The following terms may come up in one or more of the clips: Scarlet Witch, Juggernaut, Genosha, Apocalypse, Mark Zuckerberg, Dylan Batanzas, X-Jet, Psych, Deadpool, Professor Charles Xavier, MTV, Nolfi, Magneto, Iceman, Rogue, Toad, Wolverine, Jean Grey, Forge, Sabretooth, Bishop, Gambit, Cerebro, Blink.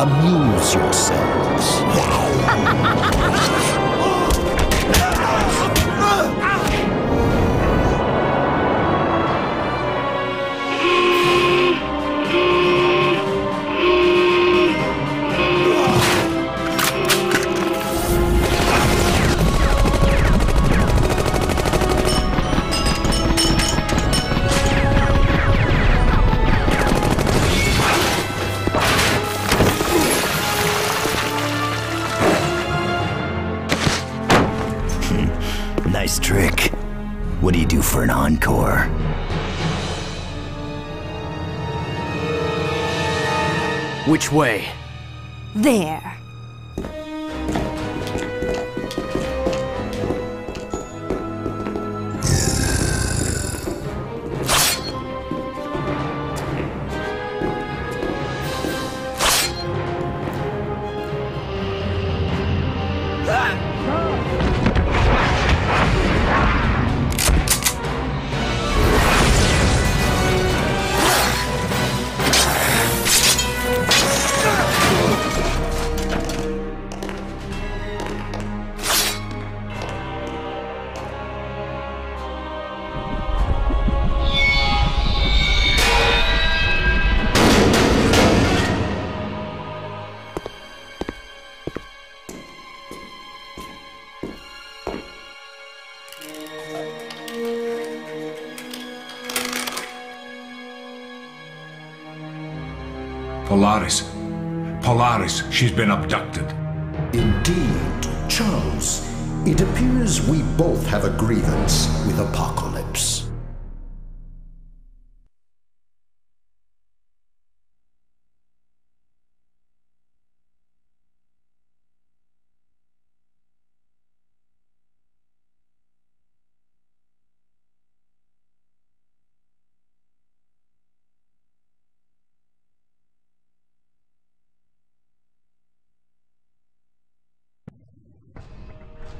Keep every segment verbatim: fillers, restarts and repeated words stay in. Amuse yourselves. Trick. What do you do for an encore? Which way? There. Polaris. Polaris, she's been abducted. Indeed, Charles. It appears we both have a grievance with Apocalypse.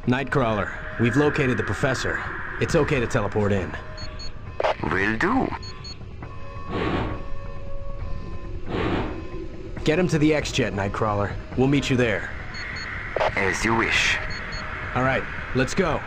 Nightcrawler, we've located the Professor. It's okay to teleport in. Will do. Get him to the X-Jet, Nightcrawler. We'll meet you there. As you wish. All right, let's go.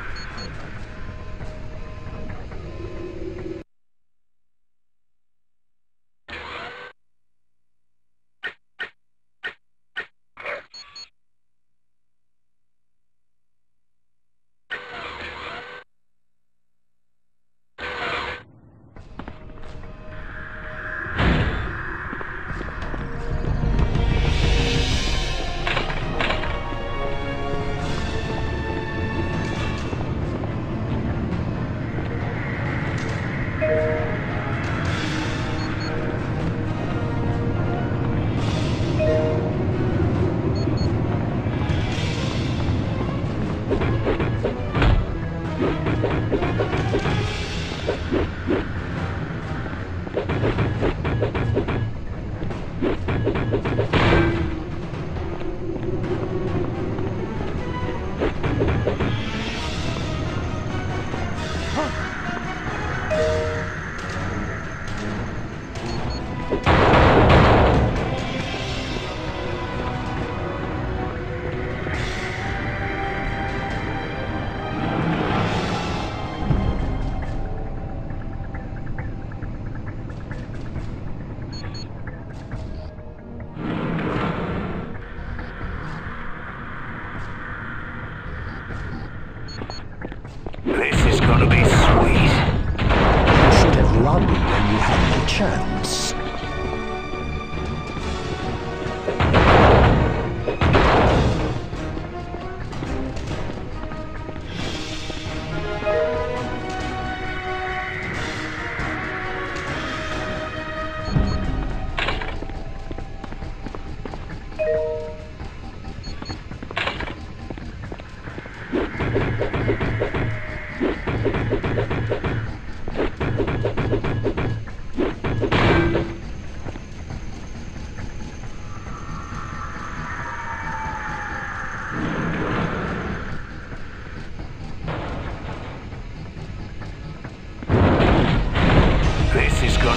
This is gonna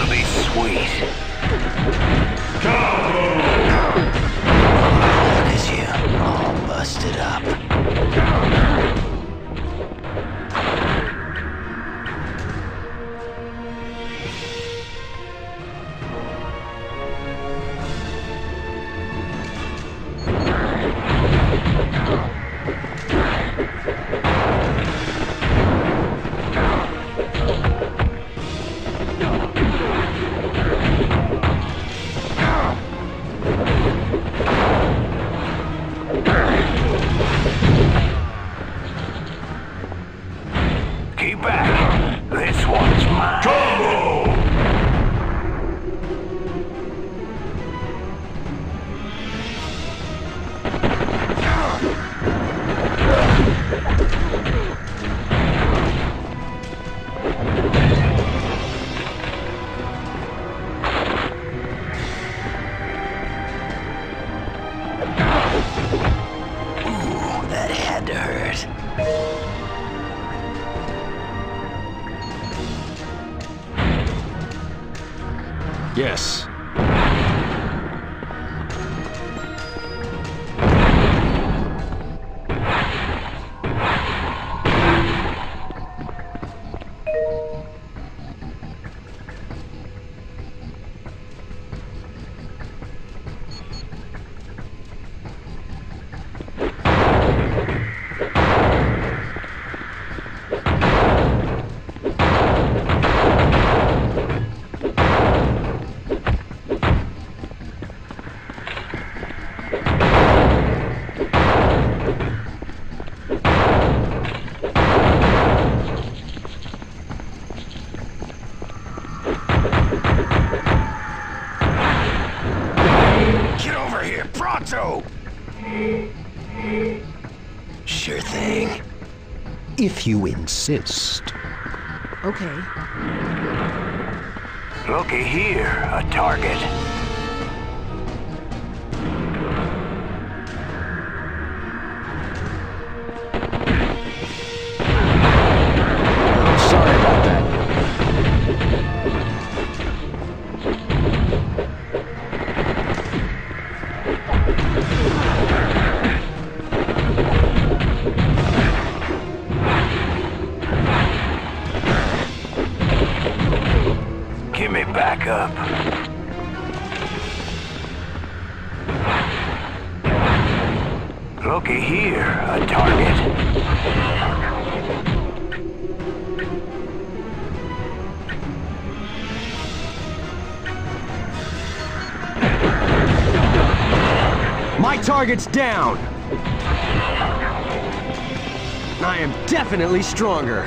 be sweet. Go! Yes. If you insist. Okay. Looky here, a target. Target's down. I am definitely stronger.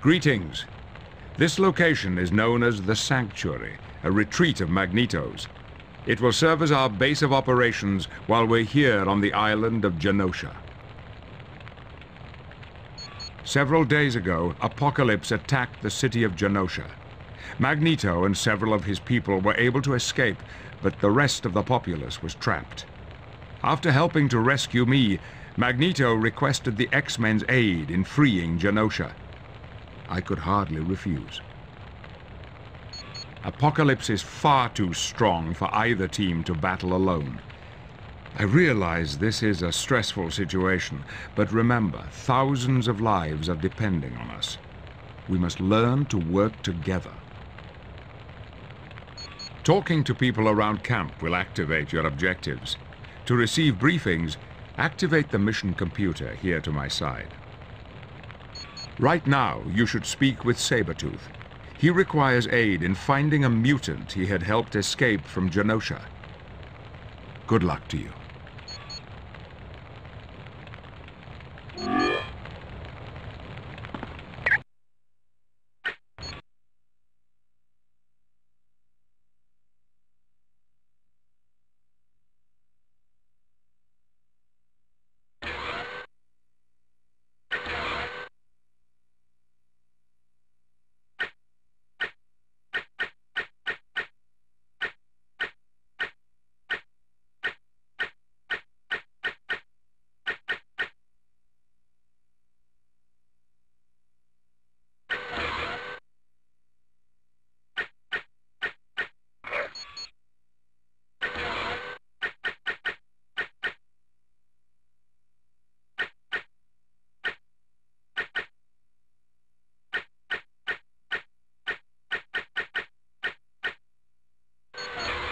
Greetings. This location is known as the Sanctuary, a retreat of Magneto's. It will serve as our base of operations while we're here on the island of Genosha. Several days ago, Apocalypse attacked the city of Genosha. Magneto and several of his people were able to escape, but the rest of the populace was trapped. After helping to rescue me, Magneto requested the X-Men's aid in freeing Genosha. I could hardly refuse. Apocalypse is far too strong for either team to battle alone. I realize this is a stressful situation, but remember, thousands of lives are depending on us. We must learn to work together. Talking to people around camp will activate your objectives. To receive briefings, activate the mission computer here to my side. Right now, you should speak with Sabretooth. He requires aid in finding a mutant he had helped escape from Genosha. Good luck to you.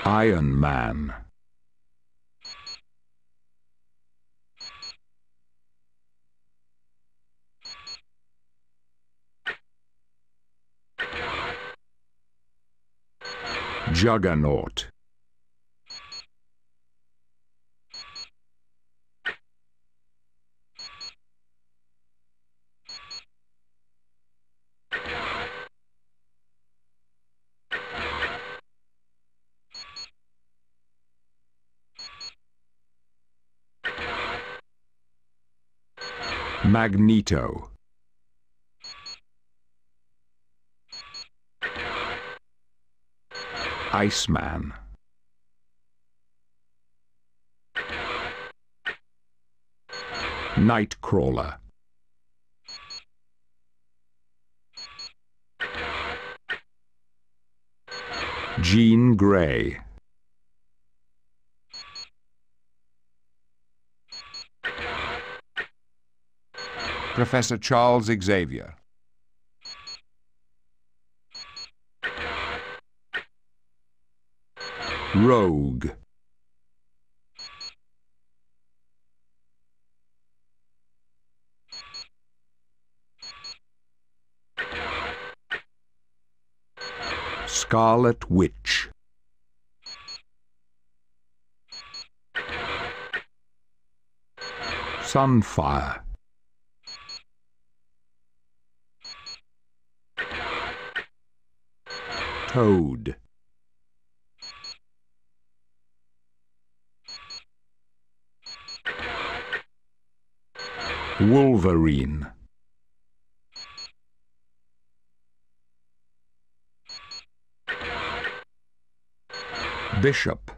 Iron Man. Juggernaut. Magneto. Iceman. Nightcrawler. Jean Grey. Professor Charles Xavier. Rogue. Scarlet Witch. Sunfire. Toad. Wolverine. Bishop.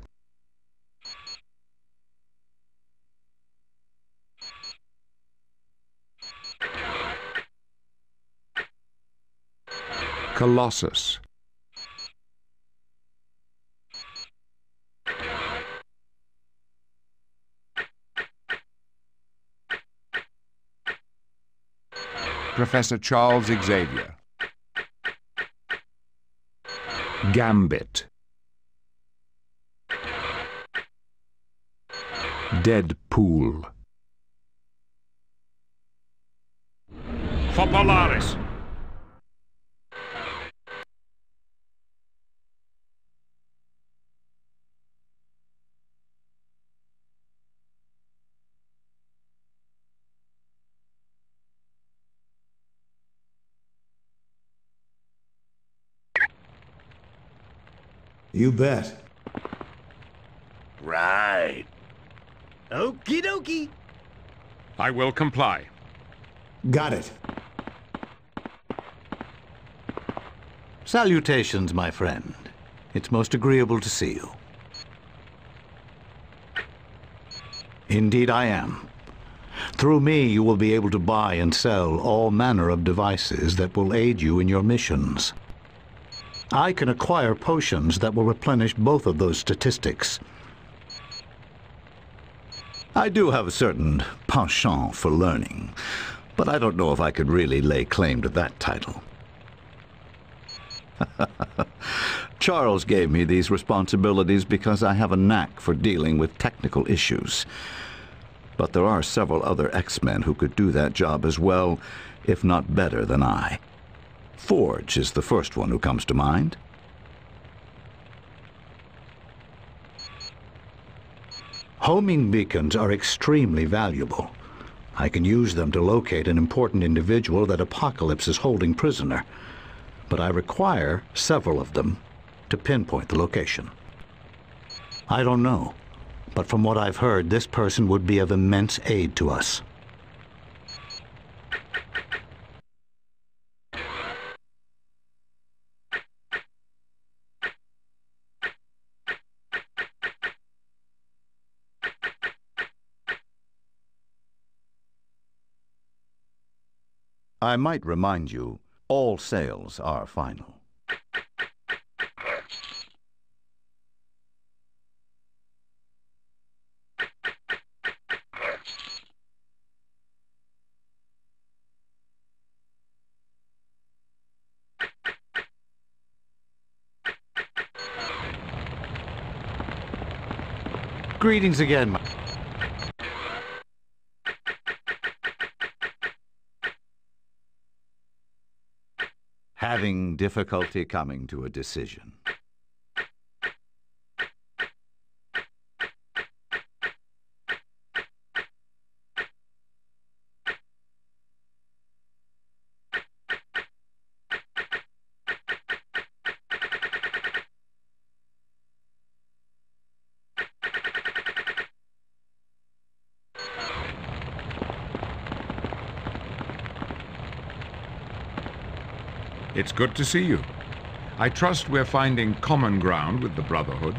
Colossus. Professor Charles Xavier. Gambit. Deadpool. For Polaris. You bet. Right. Okie dokie. I will comply. Got it. Salutations, my friend. It's most agreeable to see you. Indeed I am. Through me, you will be able to buy and sell all manner of devices that will aid you in your missions. I can acquire potions that will replenish both of those statistics. I do have a certain penchant for learning, but I don't know if I could really lay claim to that title. Charles gave me these responsibilities because I have a knack for dealing with technical issues. But there are several other X-Men who could do that job as well, if not better than I. Forge is the first one who comes to mind. Homing beacons are extremely valuable. I can use them to locate an important individual that Apocalypse is holding prisoner, but I require several of them to pinpoint the location. I don't know, but from what I've heard, this person would be of immense aid to us. I might remind you, all sales are final. Greetings again. Having difficulty coming to a decision. It's good to see you. I trust we're finding common ground with the Brotherhood.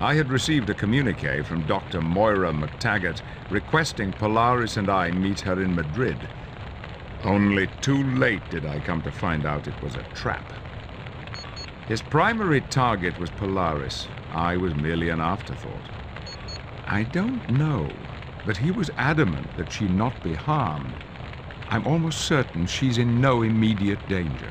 I had received a communique from Doctor Moira McTaggart requesting Polaris and I meet her in Madrid. Only too late did I come to find out it was a trap. His primary target was Polaris. I was merely an afterthought. I don't know, but he was adamant that she not be harmed. I'm almost certain she's in no immediate danger.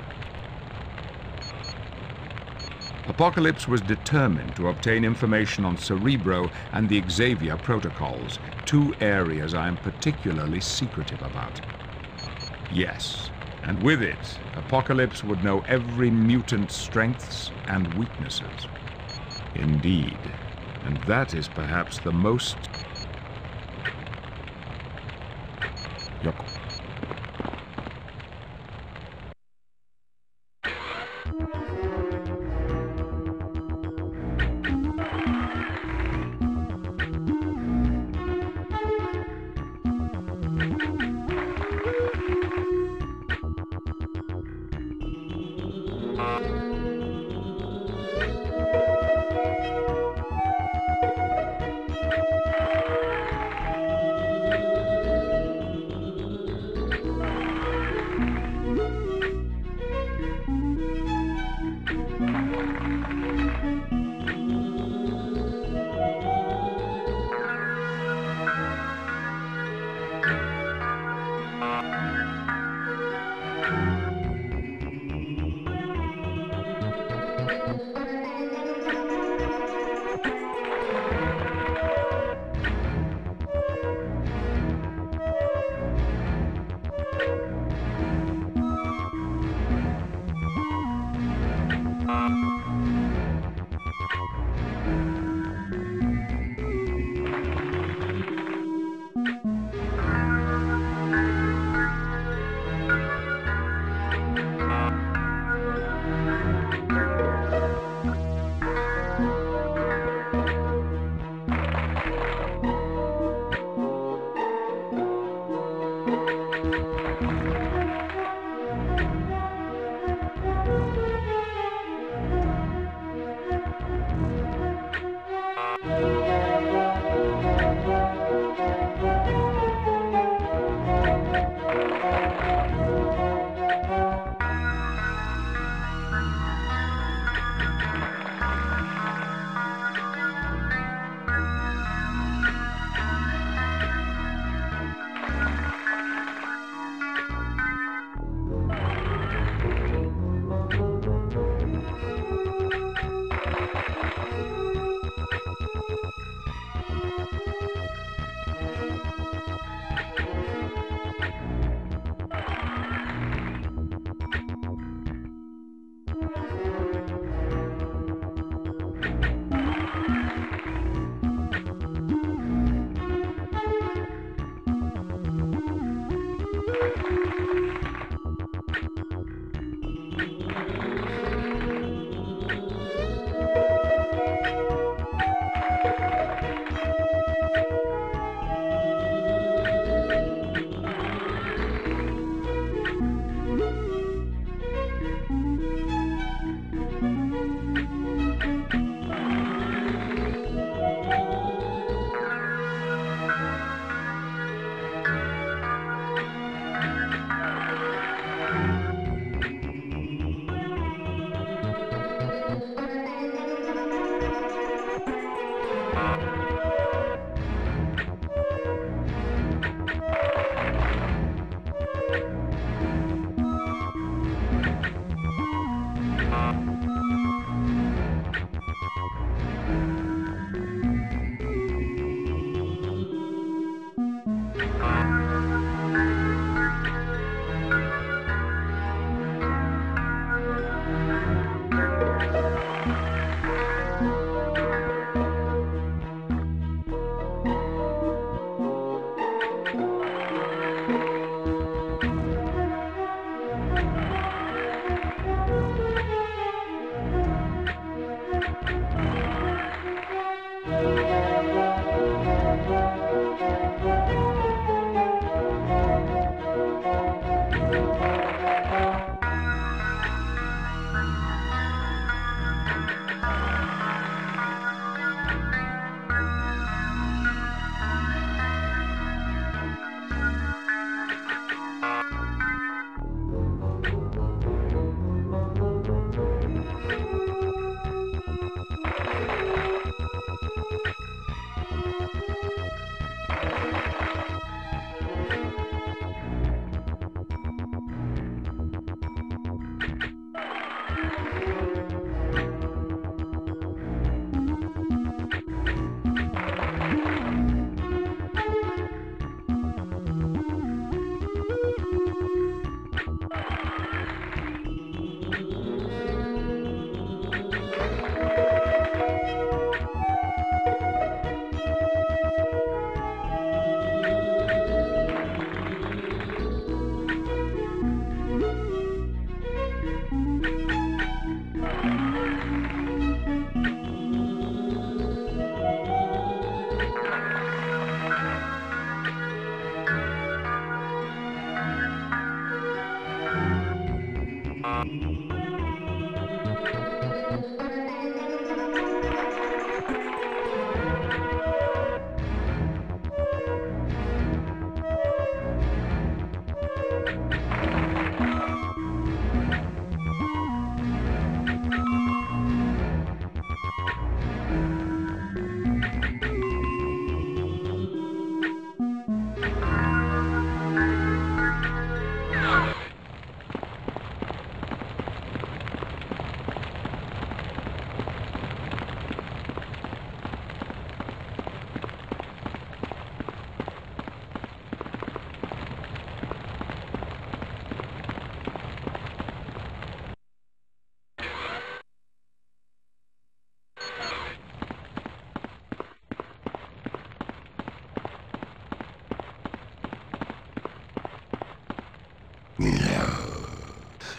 Apocalypse was determined to obtain information on Cerebro and the Xavier protocols, two areas I am particularly secretive about. Yes, and with it, Apocalypse would know every mutant's strengths and weaknesses. Indeed, and that is perhaps the most... Your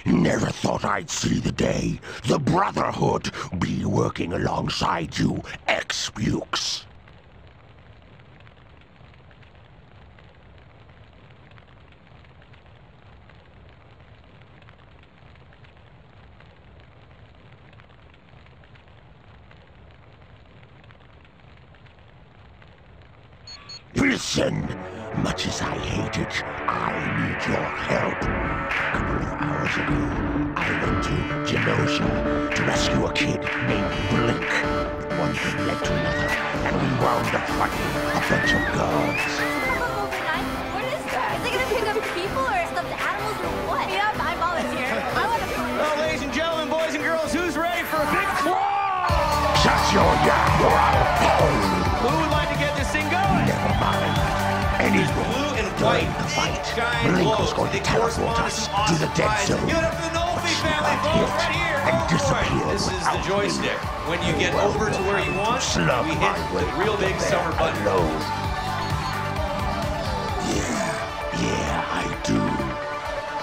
Never thought I'd see the day the Brotherhood be working alongside you, ex-pukes. Listen, much as I hate it, I need your help. A couple of hours ago, I went to Genosha to rescue a kid named Blink. One thing led to another, and we wound up fighting a bunch of gods. What is that? Is it gonna pick up people or stuffed animals or what? Yep, I volunteer. I want to. Well, ladies and gentlemen, boys and girls, who's ready for a big claw? Shut your yap, you're out of phone. Who would like to get this thing going? Never mind. Anyway, blue and white, the fight, Blink was going to teleport us to the Dead Zone. Give it up to the Nolfi family, folks, right here. And disappeared. This is the joystick. When you get over to where you want, we hit the real big summer button. Yeah, yeah, I do.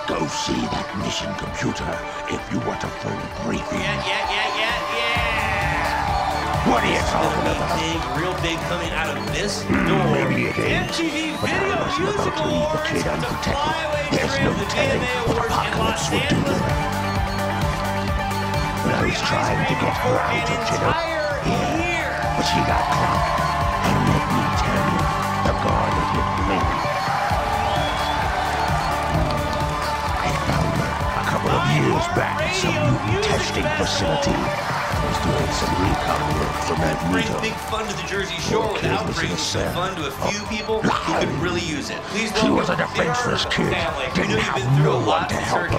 Go see that mission computer if you want a full briefing. Yeah, yeah, yeah, yeah, yeah. What are you talking about? Big, real big coming out of this mm, door. Maybe it is. M T V but I wasn't about to leave the kid unprotected. There's no telling what Apocalypse would do to her. When I was trying to get her out of jail, yeah, but she got caught. And let me tell you, the guard hit Blink. I found her a couple of years back at some mutant testing facility. Was doing some recon work for Magneto. Bring big fun to the Jersey Shore without bringing some fun to a few people who could really use it. Please don't. She was a defenseless kid. Didn't have no one to help her.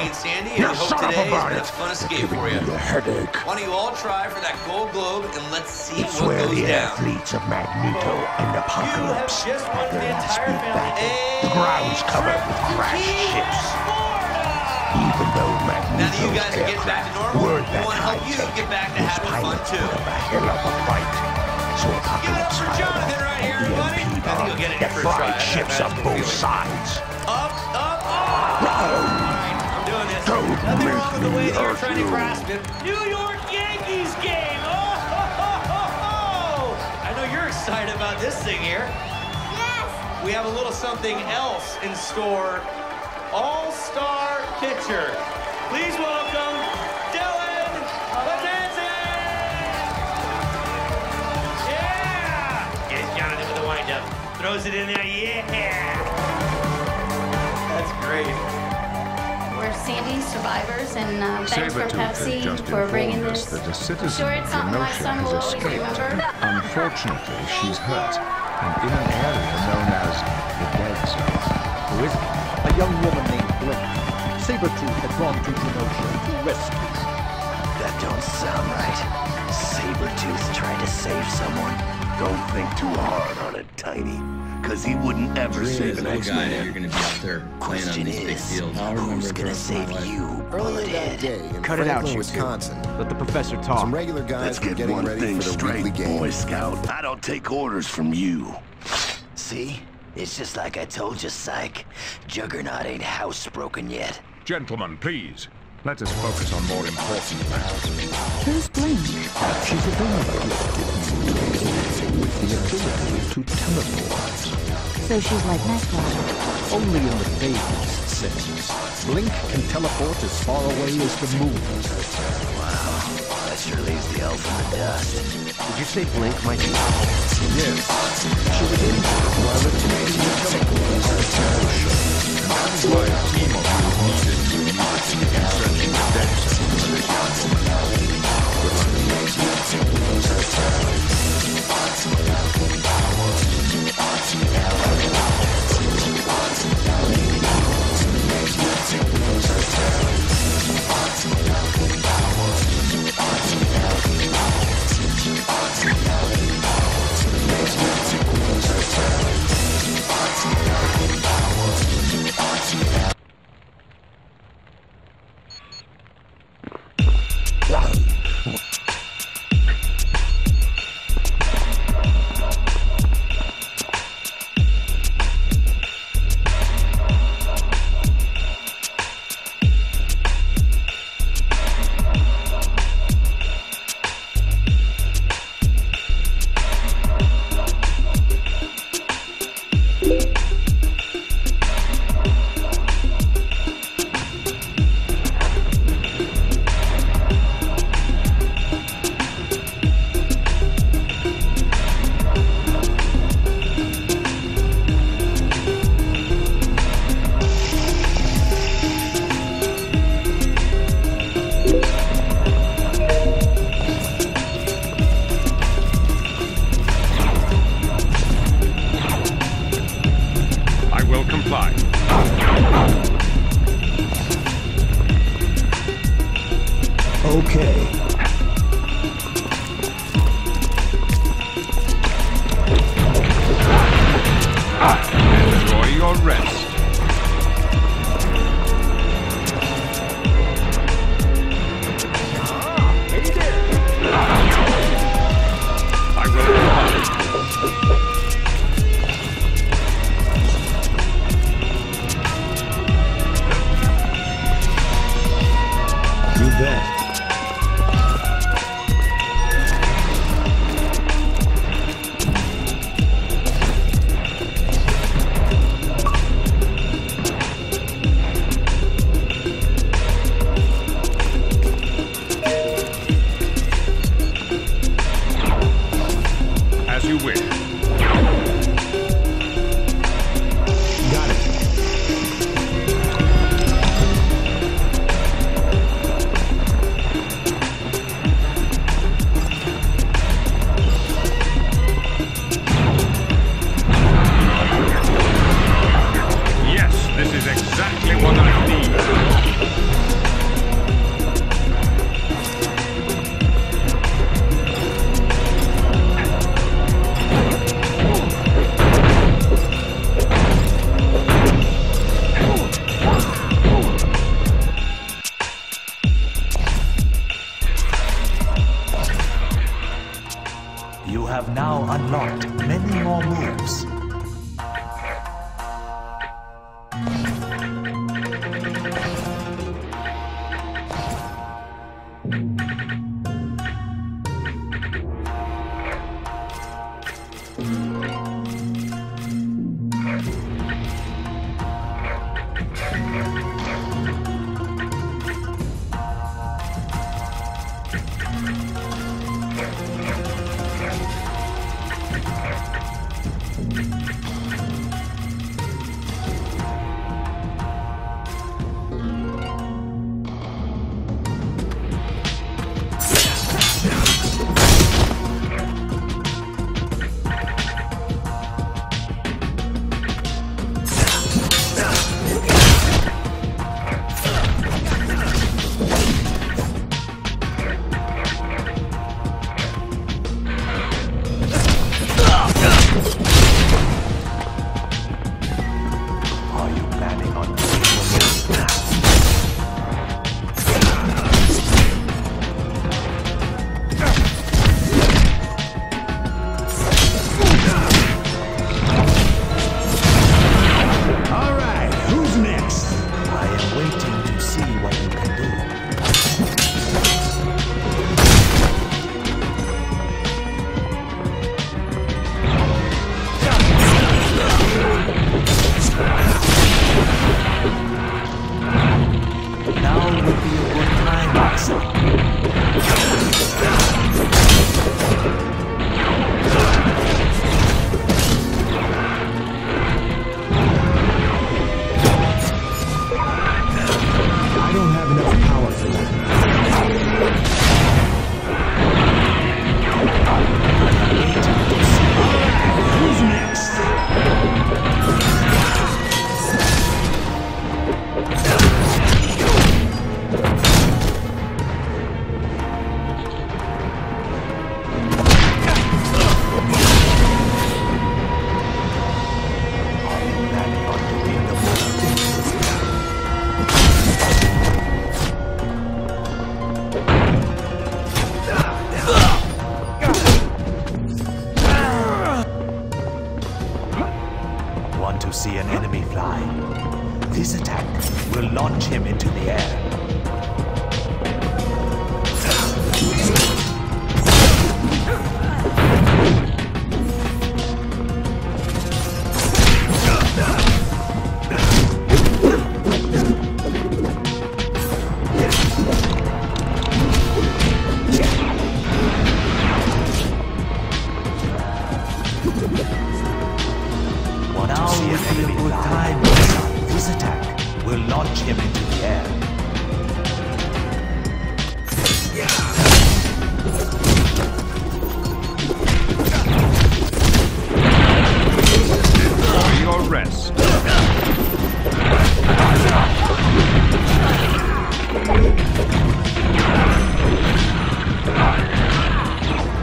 Now shut up about it. You're giving me a headache. Why don't you all try for that gold globe and let's see what goes down. It's where the athletes of Magneto and Apocalypse had their last big battle. The ground's covered with crashed ships. Even though Magneto's aircraft weren't that high-tech, his pilots put up a hell of a fight. So Apocalypse fired off an E M P bomb that fried ships on both sides. Up, up, up! Round! Don't make me hurt you! New York Yankees game! Oh, ho, ho, ho, ho! I know you're excited about this thing here. Yes! We have a little something else in store. All-star pitcher. Please welcome Dylan Batanzas! Yeah! Get it down into the windup. Throws it in there, yeah! That's great. We're Sandy survivors, and um, thanks for Pepsi for bringing this. I'm sure it's something my son will always remember. Unfortunately, she's hurt, and in an area known as the Dead Zone. With a young woman named Blink. Sabretooth had gone to Genosha to rescue. That don't sound right. Sabretooth tried to save someone. Don't think too hard on it, Tiny. Cause he wouldn't ever really save an X-Man. You're gonna be out there playing on these big fields. Who's gonna save you, Bullethead? Cut it out, Wisconsin. Let the professor talk. Some regular guys are getting ready for the weekly game. Boy Scout, I don't take orders from you. See? It's just like I told you, Psych. Juggernaut ain't housebroken yet. Gentlemen, please. Let us focus on more important matters. Who's Blink? She's a girl. with the ability to teleport. So she's like Nightcrawler. Only in the vaguest sense. Blink can teleport as far away as the moon. Wow, that sure leaves the elf in the dust. Did you say Blink might be? Yes. She was injured while attempting to teleport to Genosha. That's why a team of you needed to meet in search of the Dead Zone for the young woman. The one who is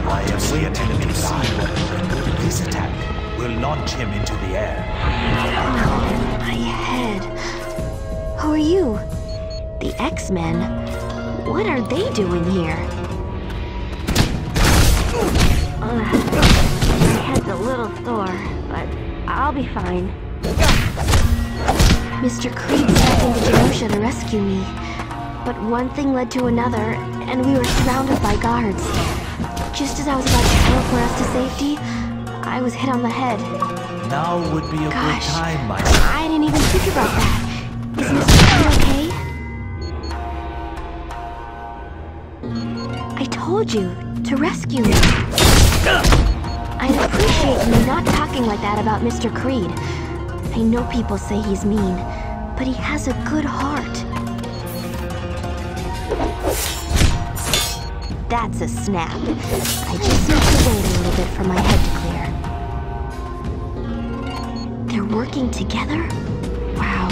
I have we attempted to see what will this attack will launch him into the air. Oh, my head. Who are you? The X-Men? What are they doing here? Uh, my head's a little sore, but I'll be fine. Mister Creed stepped into Genosha to rescue me, but one thing led to another, and we were surrounded by guards. Just as I was about to teleport us to safety, I was hit on the head. Now would be a Gosh, good time, my son. I didn't even think about that. Is Mister Creed okay? I told you to rescue me. I'd appreciate you not talking like that about Mister Creed. I know people say he's mean, but he has a good heart. That's a snap. I just need to wait a little bit for my head to clear. They're working together? Wow.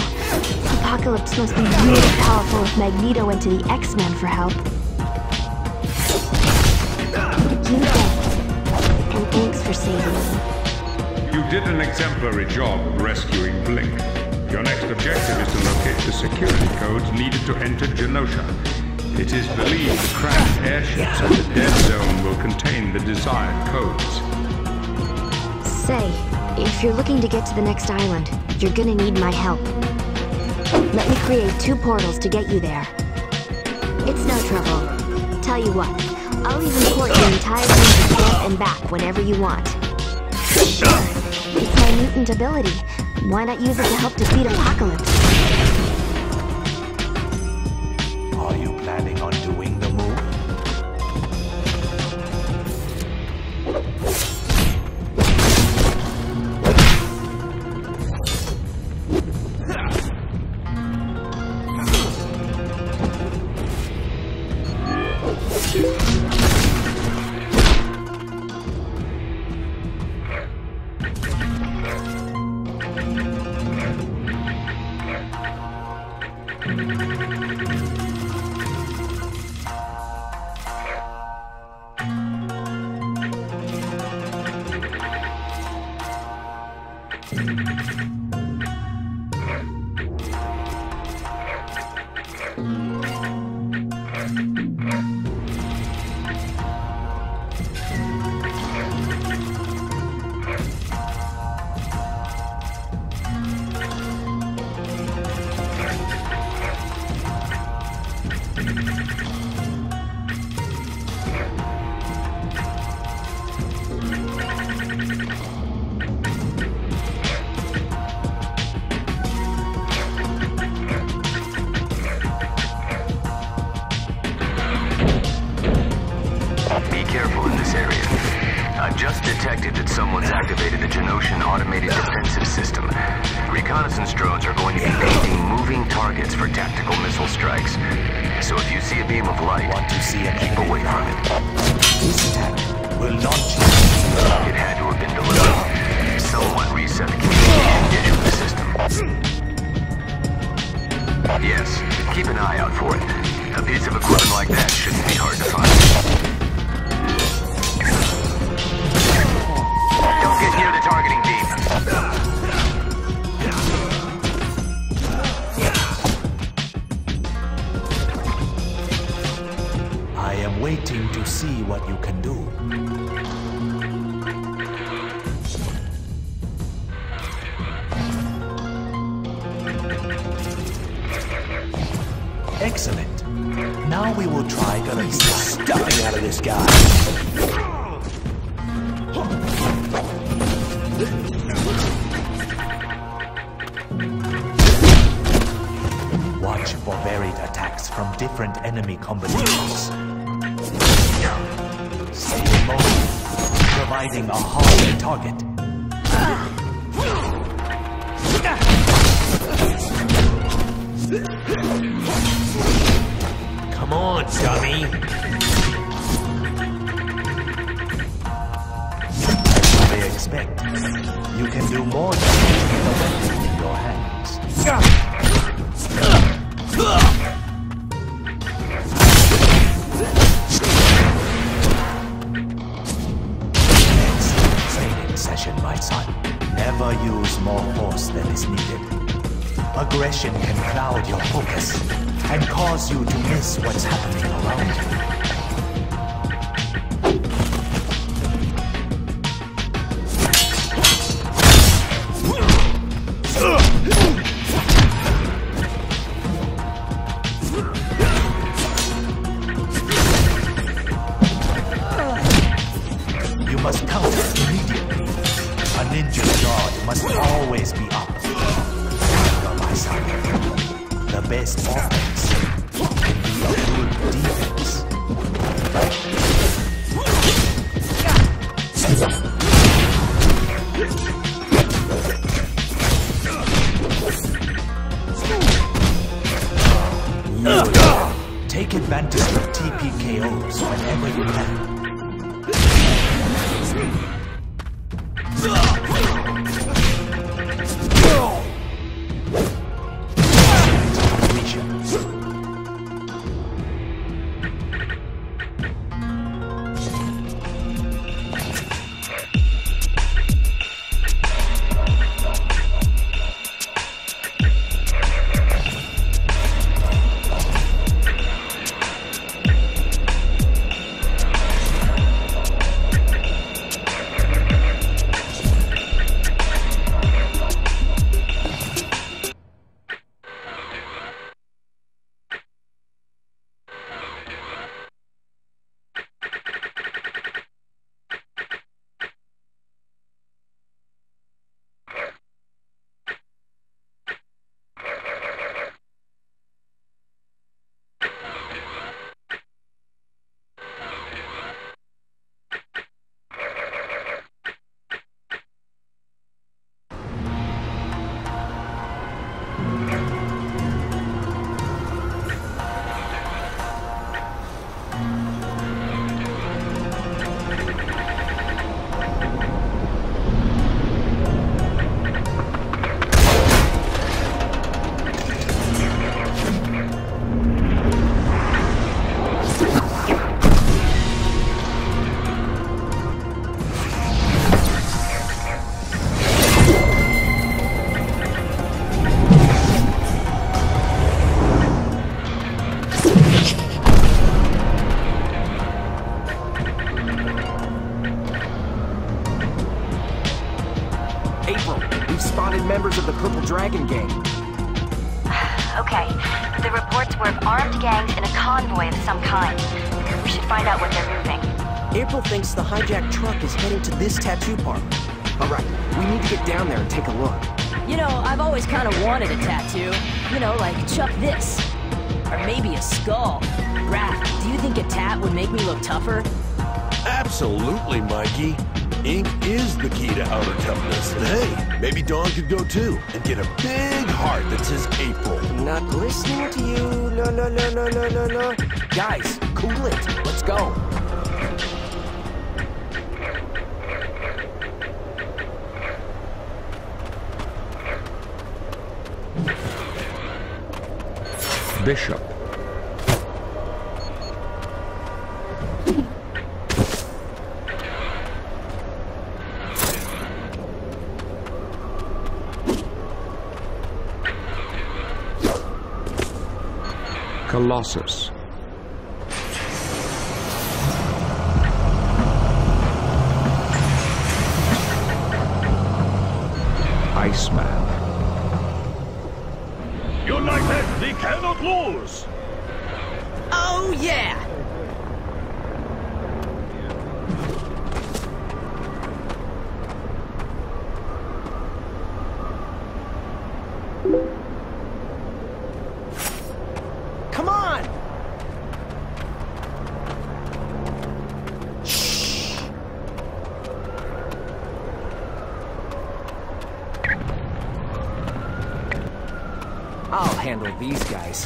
Apocalypse must be really powerful if Magneto went to the X-Men for help. You Thanks for saving me. You did an exemplary job rescuing Blink. Your next objective is to locate the security codes needed to enter Genosha. It is believed the crashed airships at the Dead Zone will contain the desired codes. Say, if you're looking to get to the next island, you're gonna need my help. Let me create two portals to get you there. It's no trouble. Tell you what. I'll even port the entire thing to front and back whenever you want. Sure, it's my mutant ability. Why not use it to help defeat Apocalypse? Are you planning on doing the never use more force than is needed. Aggression can cloud your focus and cause you to miss what's happening around you. Dragon gang. Okay, the reports were of armed gangs in a convoy of some kind. We should find out what they're moving. April thinks the hijacked truck is heading to this tattoo park. All right, we need to get down there and take a look. You know, I've always kind of wanted a tattoo. You know, like Chuck this. Or maybe a skull. Raph, do you think a tat would make me look tougher? Absolutely, Mikey. Ink is the key to outer toughness. Hey, maybe Dawn could go too and get a big heart that says April. Not listening to you. No, no, no, no, no, no, no. Guys, cool it. Let's go. Bishop. Colossus. Iceman. United, we cannot lose! Oh yeah! These guys.